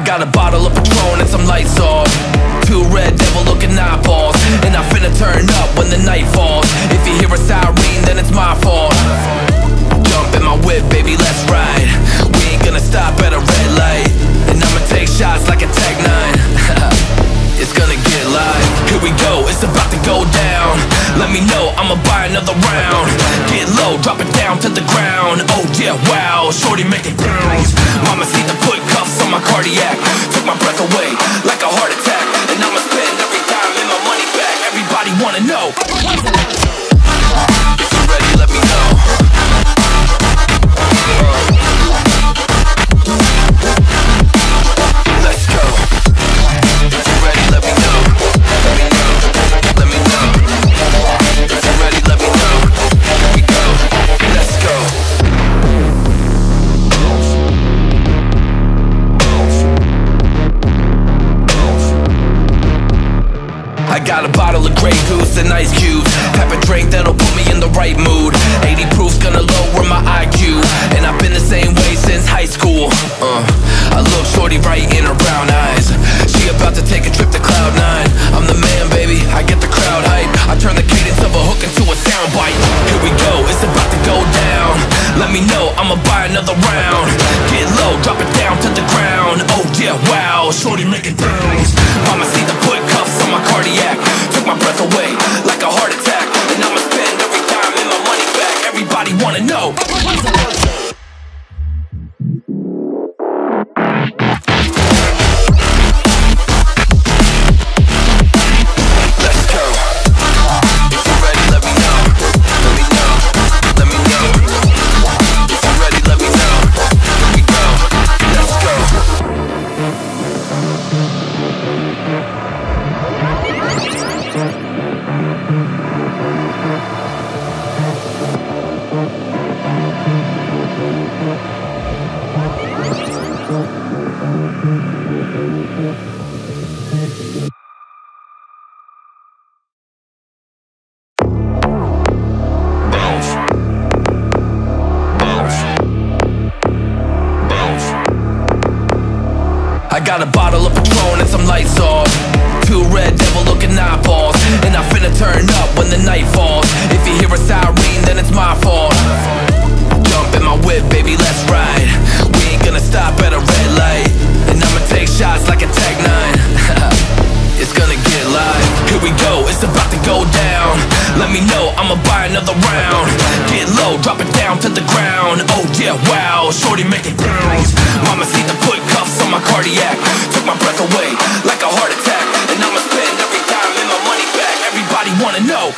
I got a bottle of Patron and some lights off. Two red devil looking eyeballs, and I finna turn up when the night falls. If you hear a siren, then it's my fault. Jump in my whip, baby, let's ride. We ain't gonna stop at a red light, and I'ma take shots like a Tech 9. It's gonna get live. Here we go, it's about to go down. Let me know, I'ma buy another round. Get low, drop it down to the ground. Oh yeah, wow, shorty make it bounce. Mama see the put cuffs on my cardiac. Took my breath away, like a heart attack. And I'ma spend every dime and my money back. Everybody wanna know. If you're ready, let me know. I got a bottle of Grey Goose and ice cubes. Have a drink that'll put me in the right mood. 80 proof's gonna lower my IQ. And I've been the same way since high school. I look shorty right in her brown eyes. She about to take a trip to Cloud 9. I'm the man, baby, I get the crowd hype. I turn the cadence of a hook into a soundbite. Here we go, it's about to go down. Let me know, I'ma buy another round. Get low, drop it down to the ground. Oh yeah, wow, shorty make it bounce. Mama see the put cuffs on my cardiac. Took my breath away, like a heart attack. And I'ma spend every dime and my money back. Everybody wanna know. I got a bottle of Patron and some lights off. Two red devil looking eyeballs, and I finna turn up when the night falls. If you hear a siren, then it's my fault. Jump in my whip, baby, let's ride. We ain't gonna stop at a red light, and I'ma take shots like a Tech 9. It's gonna get live. Here we go, it's about to go down. Let me know, I'ma buy another round. Get low, drop it down to the ground. Oh yeah, wow, shorty make it bounce. Mama see the put cuffs on my cardiac. Took my breath away, like a heart attack. And I'ma spend every dime and my money back. Everybody wanna know.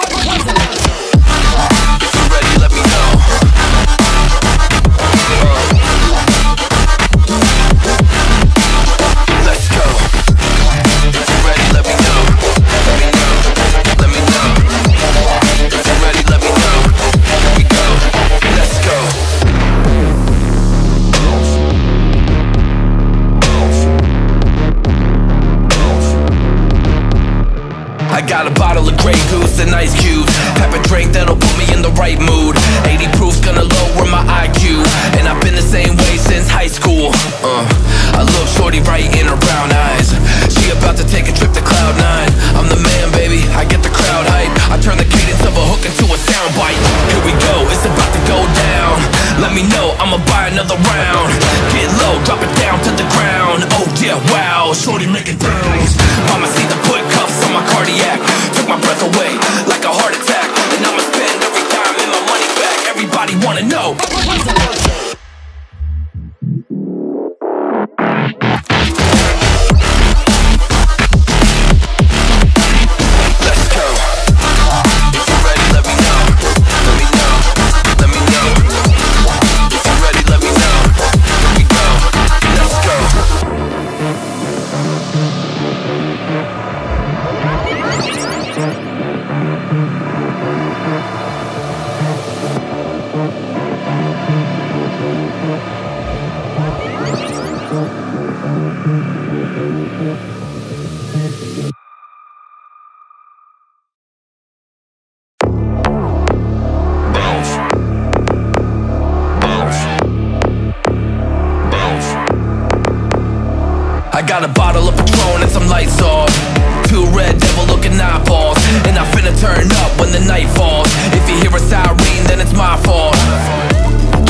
If you're ready, let me know. Got a bottle of Grey Goose and ice cubes. Have a drink that'll put me in the right mood. 80 proof's gonna lower my IQ. And I've been the same way since high school. I look shorty right in her brown eyes. She about to take a trip to Cloud 9. I'm the man, baby, I get the crowd hype. I turn the cadence of a hook into a soundbite. Here we go, it's about to go down. Let me know, I'ma buy another round. Get low, drop it down to the ground. Oh yeah, wow, shorty make it bounce. Mama see the put cuffs on my cardiac. Took my breath away, like a heart attack. And I'ma spend every dime and my money back. Everybody wanna know. Let's go. If you're ready, let me know. Let me know. If you're ready, let me know. I got a bottle of Patron and some lights off. Two red devil looking eyeballs, and I finna turn up when the night falls. If you hear a siren, then it's my fault.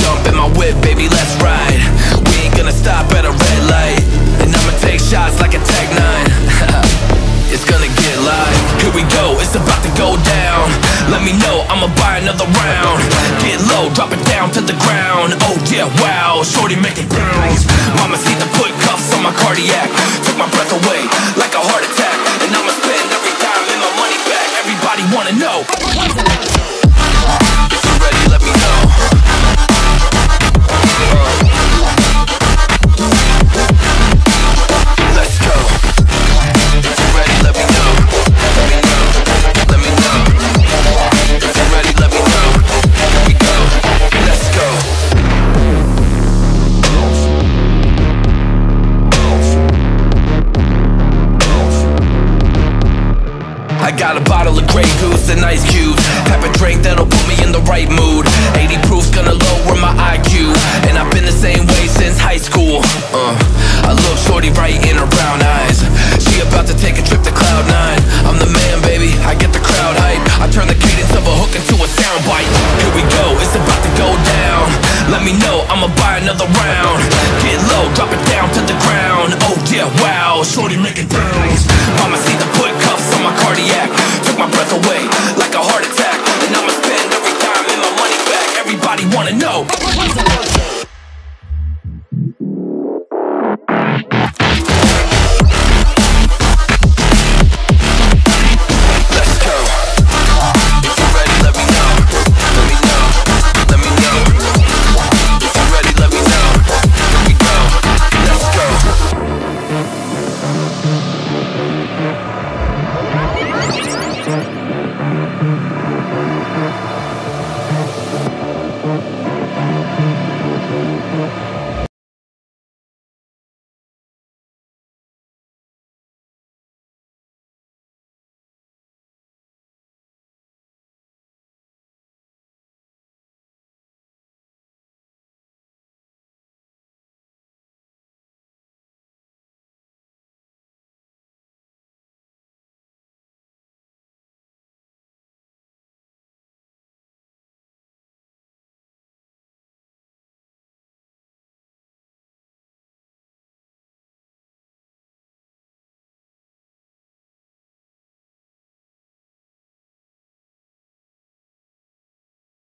Jump in my whip, baby, let's ride. We ain't gonna stop at a red light, and I'ma take shots like a Tech 9. It's gonna get live. Here we go, it's about to go down. Let me know, I'ma buy another round. Get low, drop it down to the ground. Oh yeah, wow, shorty make it bounce. Mama see the foot cuffs on my cardiac. Took my breath away like a heart attack. And I'ma spend every dime and my money back. Everybody wanna know. If you're ready, let me know. Let's go. If you're ready, let me know. Let me know. Let me know. If you're ready, let me know. Here we go. Let's go. I got a bottle of Grey Goose and ice cubes. Have a drink that'll put me in the right mood. 80 proof's gonna lower my IQ. And I've been the same way since high school. I love shorty right in her brown eyes. She about to take a trip to Cloud 9. I'm the man, baby, I get the crowd hype. I turn the cadence of a hook into a soundbite. Here we go, it's about to go down. Let me know, I'ma buy another round. Get low, drop it down to the ground.